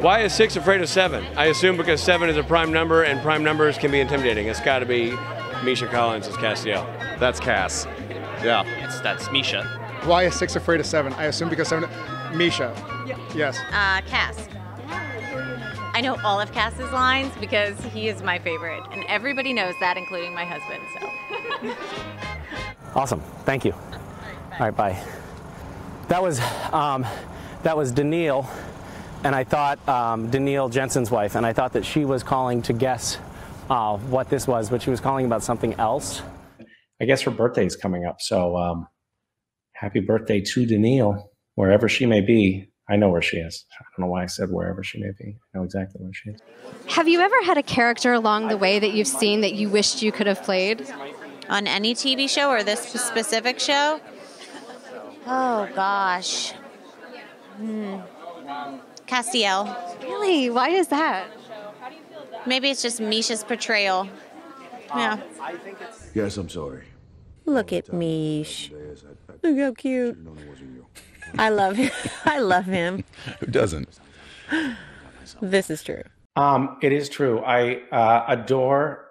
Why is 6 afraid of 7? I assume because 7 is a prime number and prime numbers can be intimidating. It's got to be Misha Collins as Castiel. That's Cass. Yeah. That's Misha. Why is 6 afraid of 7? I assume because 7... Misha. Yeah. Yes. Cass. I know all of Cass's lines because he is my favorite. And everybody knows that, including my husband, so. Awesome. Thank you. All right, bye. That was Danneel. And I thought, Danneel, Jensen's wife, and I thought that she was calling to guess what this was, but she was calling about something else. I guess her birthday's coming up, so happy birthday to Danneel, wherever she may be. I know where she is. I don't know why I said wherever she may be. I know exactly where she is. Have you ever had a character along the way that you've seen that you wished you could have played? On any TV show or this specific show? Oh, gosh. Castiel. Really? Why is that? Maybe it's just Misha's portrayal. Yeah. Yes, I'm sorry. Look at Mish. Look how cute. I love him. I love him. Who doesn't? This is true. It is true. I adore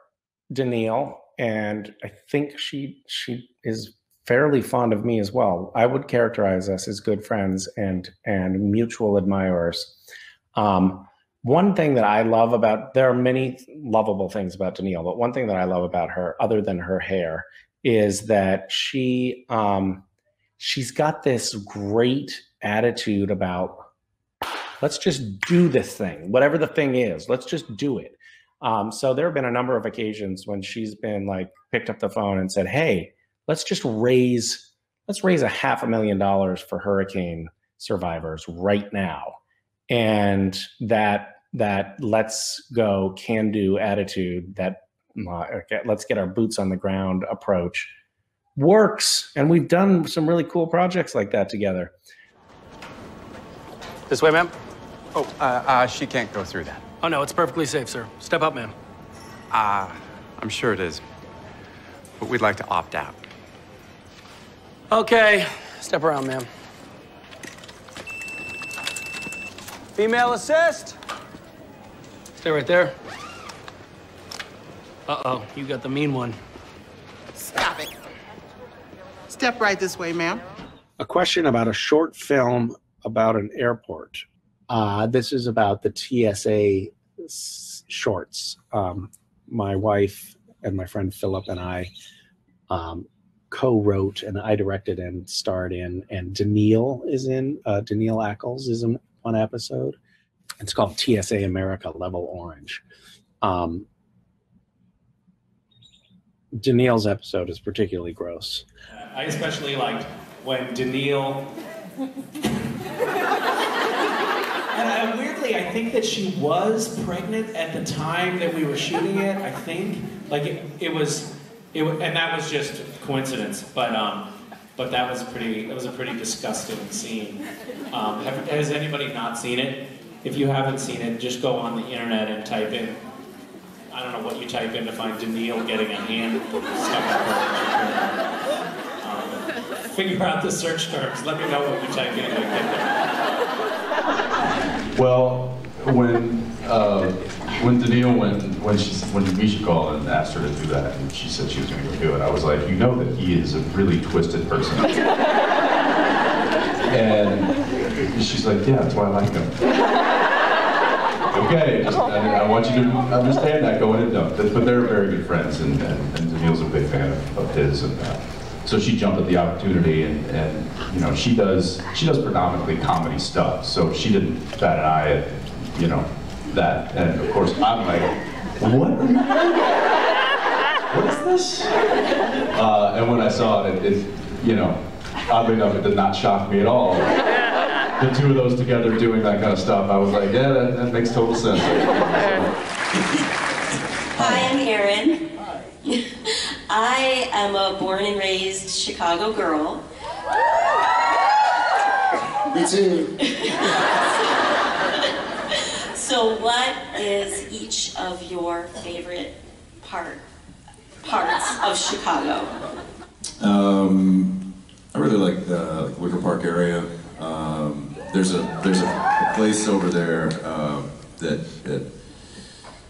Danneel, and I think she is fairly fond of me as well. I would characterize us as good friends and mutual admirers. One thing that I love about, there are many lovable things about Danneel, but one thing that I love about her, other than her hair, is that she's got this great attitude about, let's just do this thing, whatever the thing is, let's just do it. So there have been a number of occasions when she's been like, picked up the phone and said, hey, let's raise $500,000 for hurricane survivors right now. And that let's go can do attitude, that let's get our boots on the ground approach works. And we've done some really cool projects like that together. This way, ma'am. Oh, she can't go through that. Oh no, it's perfectly safe, sir. Step up, ma'am. I'm sure it is, but we'd like to opt out. Okay, step around, ma'am. Female assist. Stay right there. Uh-oh, you got the mean one. Stop it. Step right this way, ma'am. A question about a short film about an airport. This is about the TSA shorts. My wife and my friend Phillip and I co-wrote, and I directed and starred in, and Danneel is in. Danneel Ackles is in one episode. It's called TSA America, Level Orange. Danneel's episode is particularly gross. I especially liked when Danneel... And weirdly, I think that she was pregnant at the time that we were shooting it, I think. Like, it was, and that was just coincidence, but that was a pretty disgusting scene. Has anybody not seen it? If you haven't seen it, just go on the internet and type in, I don't know what you type in to find Danneel getting a hand stuck up. Figure out the search terms. Let me know what you type in and get there. Well, when Danneel went, when Misha called and asked her to do that, and she said she was going to go do it, I was like, you know that he is a really twisted person. And she's like, yeah, that's why I like him. Okay, I want you to understand that going in. No, but they're very good friends, and Danneel's a big fan of his, and so she jumped at the opportunity, and you know, she does predominantly comedy stuff, so she didn't bat an eye at, you know, that, and of course I'm like, what is this? And when I saw it, you know, oddly enough, it did not shock me at all. The two of those together doing that kind of stuff, I was like, yeah, that makes total sense. Hi, I'm Erin. Hi. I am a born and raised Chicago girl. Me too. So what is each of your favorite parts of Chicago? I really like the Wicker Park area. There's a place over there that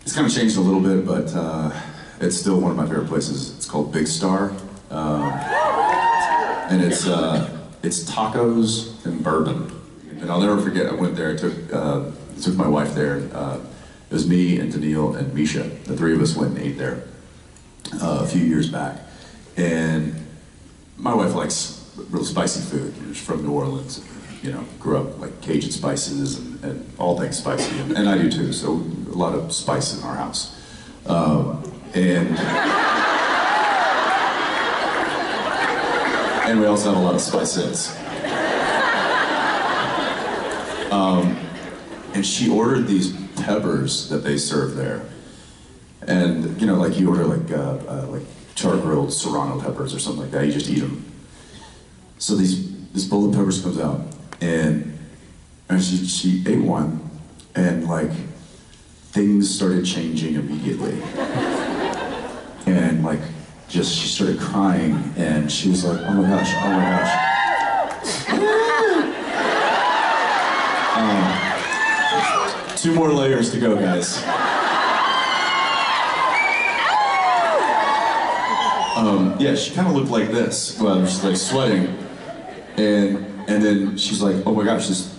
it's kind of changed a little bit, but it's still one of my favorite places. It's called Big Star, and it's tacos and bourbon. And I'll never forget, I went there, I took my wife there. It was me and Danneel and Misha. The three of us went and ate there a few years back. And my wife likes real spicy food. She's from New Orleans, you know, grew up like Cajun spices and all things spicy. And I do too, so a lot of spice in our house. And we also have a lot of spices. And she ordered these peppers that they serve there, and you know, like you order like char-grilled serrano peppers or something like that. You just eat them. So this bowl of peppers comes out, and she ate one, and like things started changing immediately, and like just she started crying, and she was like, "Oh my gosh, oh my gosh." Two more layers to go, guys. Yeah, she kind of looked like this. Well, she's like sweating, and then she's like, "Oh my gosh, these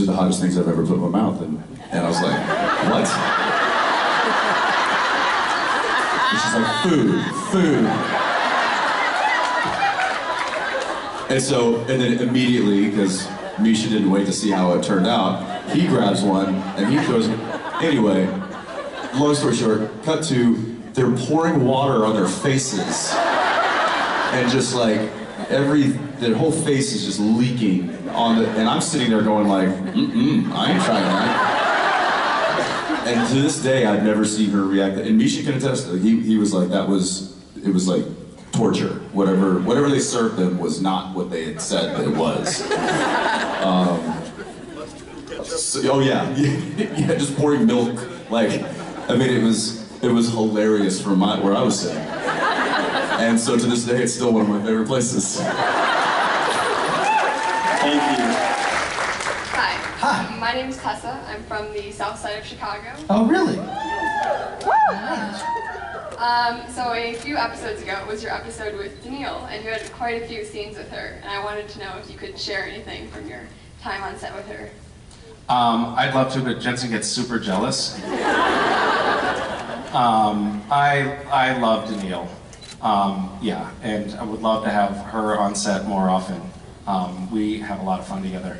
are the hottest things I've ever put in my mouth." And I was like, "What?" And she's like, "Food." And so, and then immediately, because Misha didn't wait to see how it turned out, he grabs one, and he throws it. Anyway, long story short, cut to, they're pouring water on their faces. And just like, their whole face is just leaking on and I'm sitting there going like, I ain't trying that. And to this day, I've never seen her react. And Misha can attest to it. He was like, it was like torture. Whatever they served them was not what they had said that it was. Oh yeah. Yeah, just pouring milk. Like, I mean, it was hilarious from where I was sitting. And so to this day, it's still one of my favorite places. Thank you. Hi. My name's Tessa. I'm from the south side of Chicago. Oh, really? So a few episodes ago, it was your episode with Danneel, and you had quite a few scenes with her, and I wanted to know if you could share anything from your time on set with her. I'd love to, but Jensen gets super jealous. I love Danneel. Yeah, and I would love to have her on set more often. We have a lot of fun together.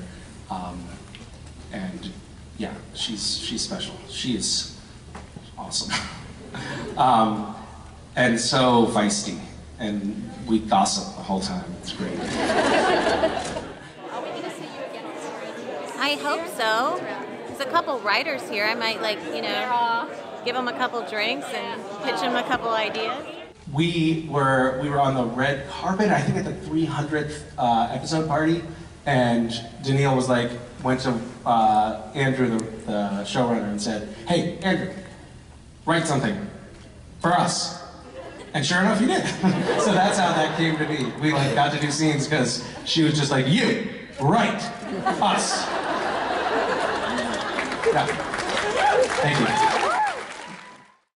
And yeah, she's special. She is awesome. And so feisty. And we gossip the whole time. It's great. I hope so. There's a couple writers here. I might, like, you know, give them a couple drinks and pitch them a couple ideas. We were on the red carpet, I think, at the 300th episode party, and Danneel was like, went to Andrew, the showrunner, and said, "Hey, Andrew, write something for us." And sure enough, he did. So that's how that came to be. We like got to do scenes because she was just like, "You write us." Yeah. Thank you.